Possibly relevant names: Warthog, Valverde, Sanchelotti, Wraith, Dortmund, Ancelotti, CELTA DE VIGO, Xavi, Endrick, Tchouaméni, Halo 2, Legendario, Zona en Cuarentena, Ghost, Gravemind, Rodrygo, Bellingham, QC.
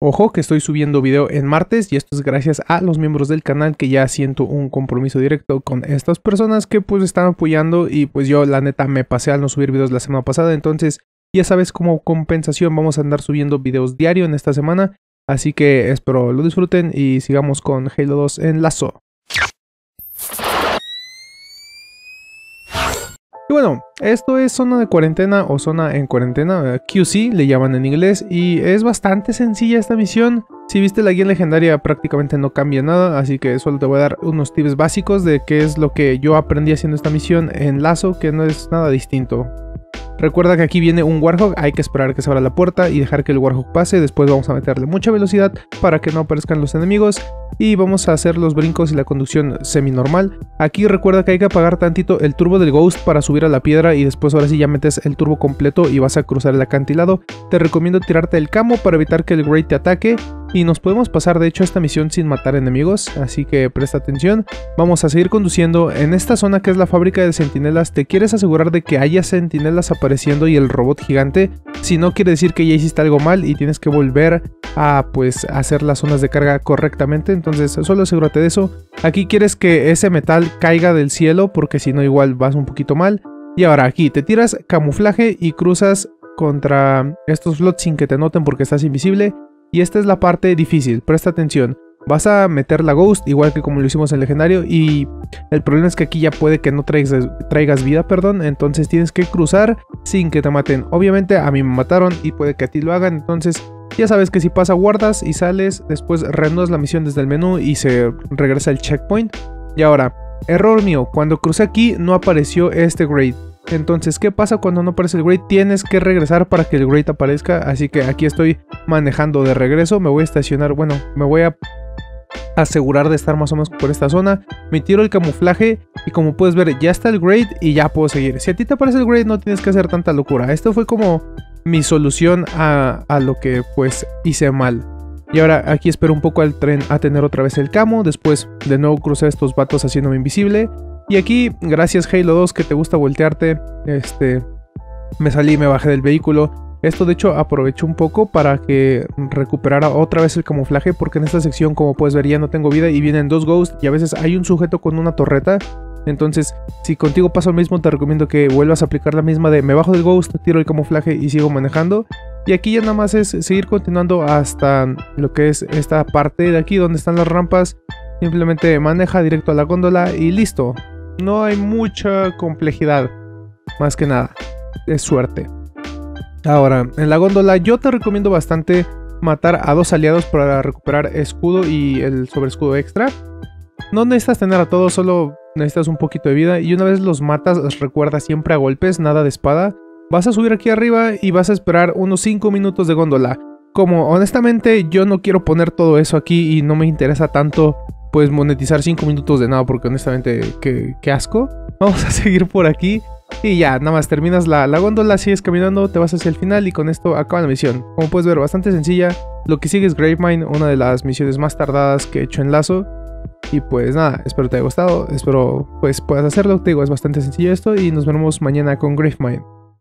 Ojo que estoy subiendo video en martes y esto es gracias a los miembros del canal, que ya siento un compromiso directo con estas personas que pues están apoyando, y pues yo la neta me pasé al no subir videos la semana pasada. Entonces ya sabes, como compensación vamos a andar subiendo videos diario en esta semana, así que espero lo disfruten y sigamos con Halo 2 en lazo. Y bueno, esto es zona de cuarentena o zona en cuarentena, QC le llaman en inglés, y es bastante sencilla esta misión. Si viste la guía legendaria prácticamente no cambia nada, así que solo te voy a dar unos tips básicos de qué es lo que yo aprendí haciendo esta misión en lazo, que no es nada distinto. Recuerda que aquí viene un Warthog, hay que esperar que se abra la puerta y dejar que el Warthog pase, después vamos a meterle mucha velocidad para que no aparezcan los enemigos. Y vamos a hacer los brincos y la conducción semi-normal. Aquí recuerda que hay que apagar tantito el turbo del Ghost para subir a la piedra, y después ahora sí ya metes el turbo completo y vas a cruzar el acantilado. Te recomiendo tirarte el camo para evitar que el Wraith te ataque, y nos podemos pasar de hecho esta misión sin matar enemigos, así que presta atención. Vamos a seguir conduciendo en esta zona que es la fábrica de sentinelas. Te quieres asegurar de que haya sentinelas apareciendo y el robot gigante. Si no, quiere decir que ya hiciste algo mal y tienes que volver a pues hacer las zonas de carga correctamente. Entonces solo asegúrate de eso. Aquí quieres que ese metal caiga del cielo, porque si no igual vas un poquito mal. Y ahora aquí te tiras camuflaje y cruzas contra estos flots sin que te noten porque estás invisible. Y esta es la parte difícil, presta atención. Vas a meter la Ghost, igual que como lo hicimos en Legendario, y el problema es que aquí ya puede que no traigas vida, perdón. Entonces tienes que cruzar sin que te maten. Obviamente a mí me mataron y puede que a ti lo hagan, entonces ya sabes que si pasa guardas y sales, después reanudas la misión desde el menú y se regresa al checkpoint. Y ahora, error mío, cuando crucé aquí no apareció este Wraith. Entonces, ¿qué pasa cuando no aparece el Wraith? Tienes que regresar para que el Wraith aparezca, así que aquí estoy manejando de regreso. Me voy a estacionar, bueno, me voy a asegurar de estar más o menos por esta zona. Me tiro el camuflaje y como puedes ver ya está el Wraith y ya puedo seguir. Si a ti te aparece el Wraith no tienes que hacer tanta locura. Esto fue como mi solución a lo que pues hice mal. Y ahora aquí espero un poco al tren a tener otra vez el camo, después de nuevo crucé a estos vatos haciéndome invisible. Y aquí, gracias Halo 2 que te gusta voltearte, me salí, me bajé del vehículo. Esto de hecho aprovecho un poco para que recuperara otra vez el camuflaje, porque en esta sección como puedes ver ya no tengo vida y vienen dos Ghosts y a veces hay un sujeto con una torreta. Entonces si contigo pasa lo mismo te recomiendo que vuelvas a aplicar la misma de me bajo del Ghost, tiro el camuflaje y sigo manejando. Y aquí ya nada más es seguir continuando hasta lo que es esta parte de aquí donde están las rampas. Simplemente maneja directo a la góndola y listo. No hay mucha complejidad, más que nada es suerte. Ahora, en la góndola yo te recomiendo bastante matar a dos aliados para recuperar escudo y el sobreescudo extra. No necesitas tener a todos, solo necesitas un poquito de vida, y una vez los matas recuerda siempre a golpes, nada de espada. Vas a subir aquí arriba y vas a esperar unos 5 minutos de góndola. Como honestamente yo no quiero poner todo eso aquí y no me interesa tanto pues monetizar 5 minutos de nada, porque honestamente qué asco. Vamos a seguir por aquí. Y ya, nada más terminas la góndola, sigues caminando, te vas hacia el final y con esto acaba la misión. Como puedes ver, bastante sencilla. Lo que sigue es Gravemind, una de las misiones más tardadas que he hecho en lazo. Y pues nada, espero te haya gustado, espero pues puedas hacerlo. Te digo, es bastante sencillo esto y nos vemos mañana con Gravemind.